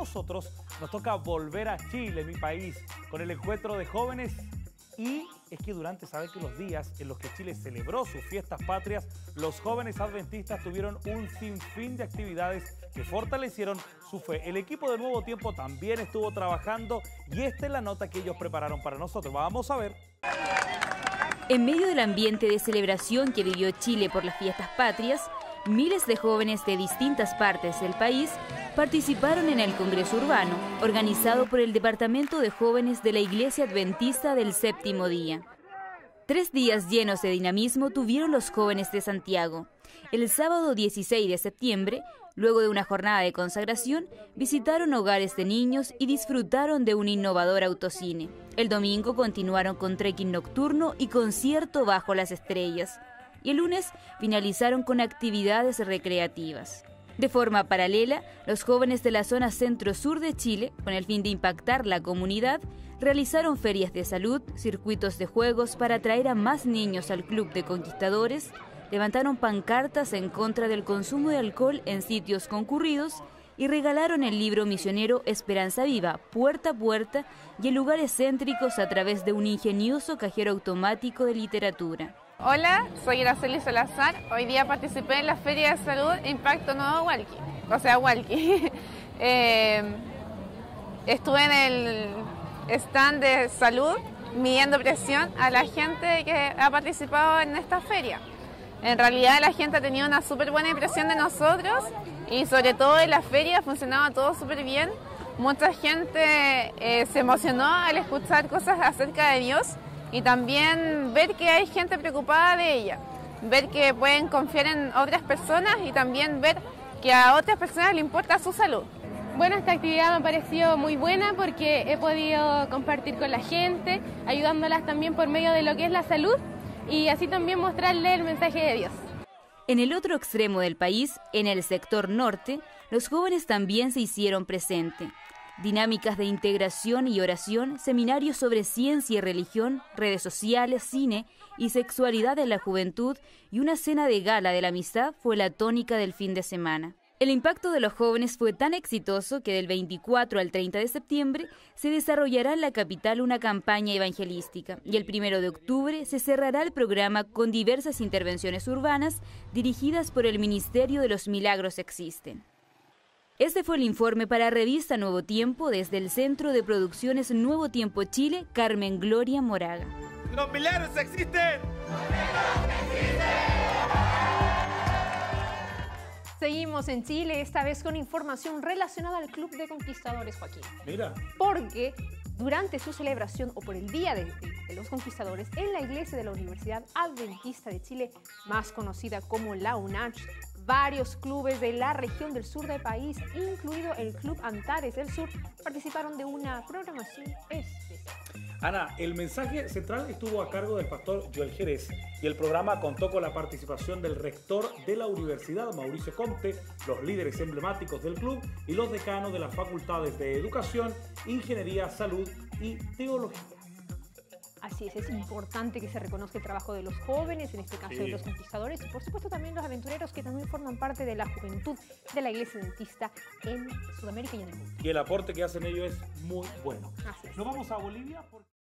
nosotros nos toca volver a Chile, mi país, con el encuentro de jóvenes. Y es que durante, saben que los días en los que Chile celebró sus fiestas patrias, los jóvenes adventistas tuvieron un sinfín de actividades que fortalecieron su fe. El equipo de Nuevo Tiempo también estuvo trabajando y esta es la nota que ellos prepararon para nosotros. Vamos a ver. En medio del ambiente de celebración que vivió Chile por las fiestas patrias, miles de jóvenes de distintas partes del país participaron en el Congreso Urbano, organizado por el Departamento de Jóvenes de la Iglesia Adventista del Séptimo Día. 3 días llenos de dinamismo tuvieron los jóvenes de Santiago. El sábado 16 de septiembre, luego de una jornada de consagración, visitaron hogares de niños y disfrutaron de un innovador autocine. El domingo continuaron con trekking nocturno y concierto bajo las estrellas. Y el lunes finalizaron con actividades recreativas. De forma paralela, los jóvenes de la zona centro-sur de Chile, con el fin de impactar la comunidad, realizaron ferias de salud, circuitos de juegos para atraer a más niños al Club de Conquistadores, levantaron pancartas en contra del consumo de alcohol en sitios concurridos y regalaron el libro misionero Esperanza Viva, Puerta a Puerta, y en lugares céntricos a través de un ingenioso cajero automático de literatura. Hola, soy Gracely Salazar. Hoy día participé en la Feria de Salud Impacto Nuevo Hualqui, o sea, Hualqui. Estuve en el stand de salud midiendo presión a la gente que ha participado en esta feria. En realidad la gente ha tenido una súper buena impresión de nosotros y sobre todo en la feria funcionaba todo súper bien. Mucha gente se emocionó al escuchar cosas acerca de Dios. Y también ver que hay gente preocupada de ella, ver que pueden confiar en otras personas y también ver que a otras personas les importa su salud. Bueno, esta actividad me ha parecido muy buena porque he podido compartir con la gente, ayudándolas también por medio de lo que es la salud y así también mostrarle el mensaje de Dios. En el otro extremo del país, en el sector norte, los jóvenes también se hicieron presentes. Dinámicas de integración y oración, seminarios sobre ciencia y religión, redes sociales, cine y sexualidad en la juventud y una cena de gala de la amistad fue la tónica del fin de semana. El impacto de los jóvenes fue tan exitoso que del 24 al 30 de septiembre se desarrollará en la capital una campaña evangelística y el 1 de octubre se cerrará el programa con diversas intervenciones urbanas dirigidas por el Ministerio de los Milagros Existen. Este fue el informe para Revista Nuevo Tiempo desde el Centro de Producciones Nuevo Tiempo Chile, Carmen Gloria Moraga. ¡Los milagros existen! ¡Los milagros existen! Seguimos en Chile, esta vez con información relacionada al Club de Conquistadores Joaquín. Mira. Porque durante su celebración o por el Día de los Conquistadores en la iglesia de la Universidad Adventista de Chile, más conocida como la UNACH, varios clubes de la región del sur del país, incluido el Club Antares del Sur, participaron de una programación especial. Ana, el mensaje central estuvo a cargo del pastor Joel Jerez y el programa contó con la participación del rector de la universidad, Mauricio Conte, los líderes emblemáticos del club y los decanos de las facultades de Educación, Ingeniería, Salud y Teología. Así es importante que se reconozca el trabajo de los jóvenes, en este caso sí, de los conquistadores, y por supuesto también los aventureros que también forman parte de la juventud de la Iglesia Adventista en Sudamérica y en el mundo. Y el aporte que hacen ellos es muy bueno. Así es. Nos vamos a Bolivia porque...